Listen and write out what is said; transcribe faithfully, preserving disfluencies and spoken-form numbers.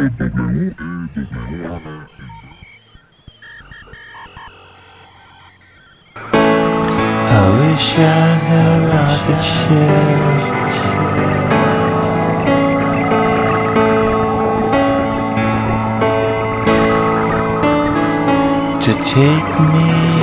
I wish I had a rocket ship to take me